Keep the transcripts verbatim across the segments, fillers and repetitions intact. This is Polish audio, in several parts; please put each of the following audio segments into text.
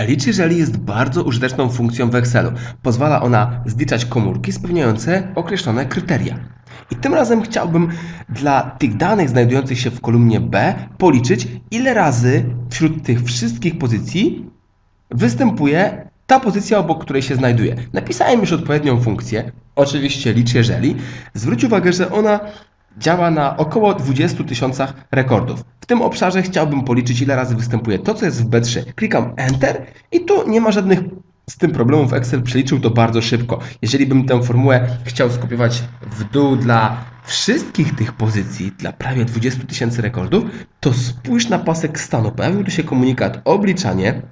Licz jeżeli jest bardzo użyteczną funkcją w Excelu. Pozwala ona zliczać komórki spełniające określone kryteria. I tym razem chciałbym dla tych danych znajdujących się w kolumnie B policzyć, ile razy wśród tych wszystkich pozycji występuje ta pozycja, obok której się znajduje. Napisałem już odpowiednią funkcję, oczywiście licz jeżeli. Zwróć uwagę, że ona działa na około dwudziestu tysiącach rekordów. W tym obszarze chciałbym policzyć, ile razy występuje to, co jest w B trzy. Klikam Enter i tu nie ma żadnych z tym problemów. Excel przeliczył to bardzo szybko. Jeżeli bym tę formułę chciał skopiować w dół dla wszystkich tych pozycji, dla prawie dwudziestu tysięcy rekordów, to spójrz na pasek stanu. Pojawił tu się komunikat obliczanie.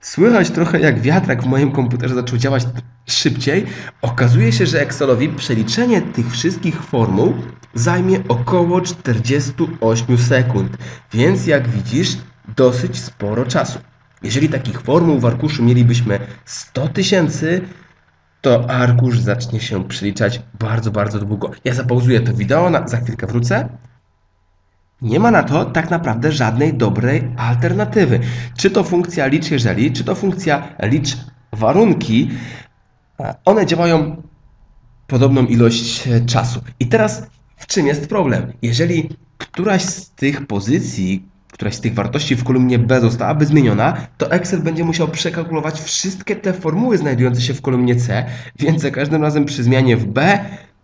Słychać trochę, jak wiatrak w moim komputerze zaczął działać szybciej. Okazuje się, że Excelowi przeliczenie tych wszystkich formuł zajmie około czterdziestu ośmiu sekund, więc jak widzisz, dosyć sporo czasu. Jeżeli takich formuł w arkuszu mielibyśmy sto tysięcy, to arkusz zacznie się przeliczać bardzo, bardzo długo. Ja zapauzuję to wideo, za chwilkę wrócę. Nie ma na to tak naprawdę żadnej dobrej alternatywy. Czy to funkcja licz jeżeli, czy to funkcja licz warunki, one działają podobną ilość czasu. I teraz w czym jest problem? Jeżeli któraś z tych pozycji, któraś z tych wartości w kolumnie B zostałaby zmieniona, to Excel będzie musiał przekalkulować wszystkie te formuły znajdujące się w kolumnie C, więc za każdym razem przy zmianie w B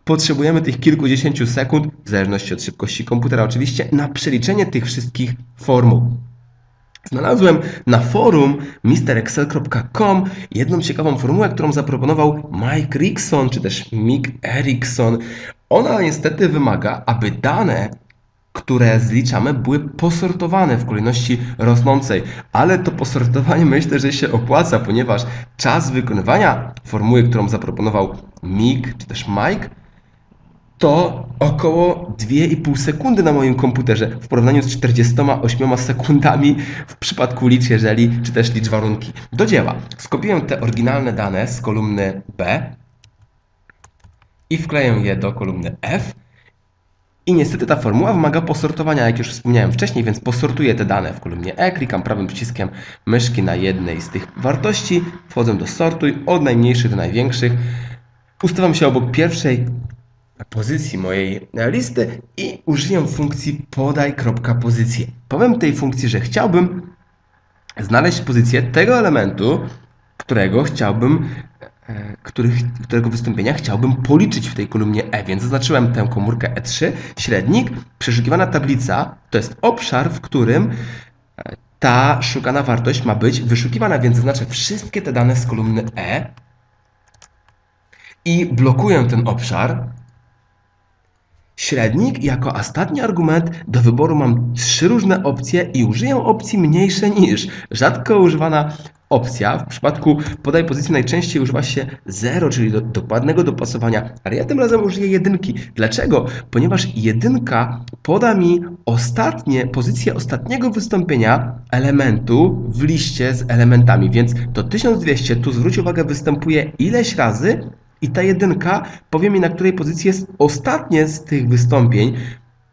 potrzebujemy tych kilkudziesięciu sekund, w zależności od szybkości komputera oczywiście, na przeliczenie tych wszystkich formuł. Znalazłem na forum m r excel kropka com jedną ciekawą formułę, którą zaproponował Mike Erickson, czy też Mike Erickson. Ona niestety wymaga, aby dane, które zliczamy, były posortowane w kolejności rosnącej. Ale to posortowanie myślę, że się opłaca, ponieważ czas wykonywania formuły, którą zaproponował Mike, czy też Mike, to około dwie i pół sekundy na moim komputerze w porównaniu z czterdziestoma ośmioma sekundami w przypadku licz jeżeli, czy też licz warunki. Do dzieła. Skopiuję te oryginalne dane z kolumny B i wkleję je do kolumny F. I niestety ta formuła wymaga posortowania, jak już wspomniałem wcześniej, więc posortuję te dane w kolumnie E, klikam prawym przyciskiem myszki na jednej z tych wartości, wchodzę do sortuj, od najmniejszych do największych, ustawiam się obok pierwszej pozycji mojej listy i użyję funkcji podaj.pozycje. Powiem tej funkcji, że chciałbym znaleźć pozycję tego elementu, którego chciałbym, których, którego wystąpienia chciałbym policzyć w tej kolumnie E, więc zaznaczyłem tę komórkę E trzy, średnik, przeszukiwana tablica, to jest obszar, w którym ta szukana wartość ma być wyszukiwana, więc zaznaczę wszystkie te dane z kolumny E i blokuję ten obszar. Średnik jako ostatni argument do wyboru mam trzy różne opcje i użyję opcji mniejsze niż. Rzadko używana opcja. W przypadku podaj pozycji najczęściej używa się zero, czyli do, dokładnego dopasowania, ale ja tym razem użyję jedynki. Dlaczego? Ponieważ jedynka poda mi ostatnie, pozycję ostatniego wystąpienia elementu w liście z elementami, więc to tysiąc dwieście, tu zwróć uwagę, występuje ileś razy i ta jedynka powie mi, na której pozycji jest ostatnie z tych wystąpień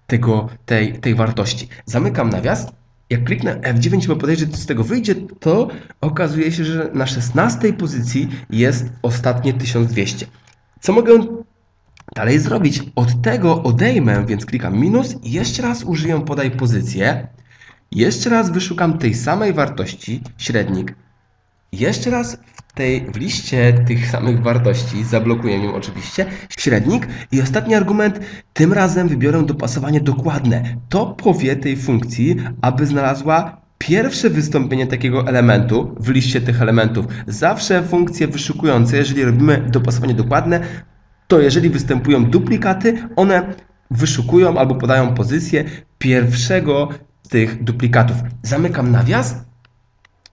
tego, tej, tej wartości. Zamykam nawias. Jak kliknę F dziewięć, bo podejrzeć, co z tego wyjdzie, to okazuje się, że na szesnastej pozycji jest ostatnie tysiąc dwieście. Co mogę dalej zrobić? Od tego odejmę, więc klikam minus i jeszcze raz użyję podaj pozycję. Jeszcze raz wyszukam tej samej wartości średnik. Jeszcze raz w, tej, w liście tych samych wartości, zablokuję ją oczywiście, średnik i ostatni argument, tym razem wybiorę dopasowanie dokładne. To powie tej funkcji, aby znalazła pierwsze wystąpienie takiego elementu w liście tych elementów. Zawsze funkcje wyszukujące, jeżeli robimy dopasowanie dokładne, to jeżeli występują duplikaty, one wyszukują albo podają pozycję pierwszego z tych duplikatów. Zamykam nawias.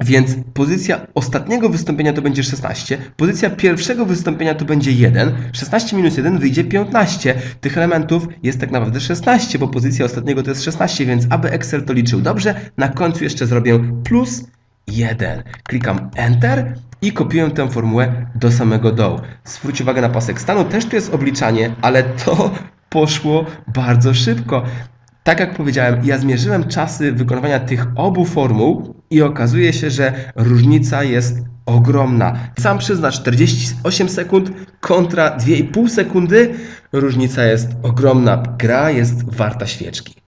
Więc pozycja ostatniego wystąpienia to będzie szesnaście, pozycja pierwszego wystąpienia to będzie jeden, szesnaście minus jeden wyjdzie piętnaście, tych elementów jest tak naprawdę szesnaście, bo pozycja ostatniego to jest szesnaście, więc aby Excel to liczył dobrze, na końcu jeszcze zrobię plus jeden. Klikam Enter i kopiuję tę formułę do samego dołu. Zwróć uwagę na pasek stanu, też tu jest obliczanie, ale to poszło bardzo szybko. Tak jak powiedziałem, ja zmierzyłem czasy wykonywania tych obu formuł I okazuje się, że różnica jest ogromna. Sam przyzna czterdzieści osiem sekund kontra dwie i pół sekundy. Różnica jest ogromna. Gra jest warta świeczki.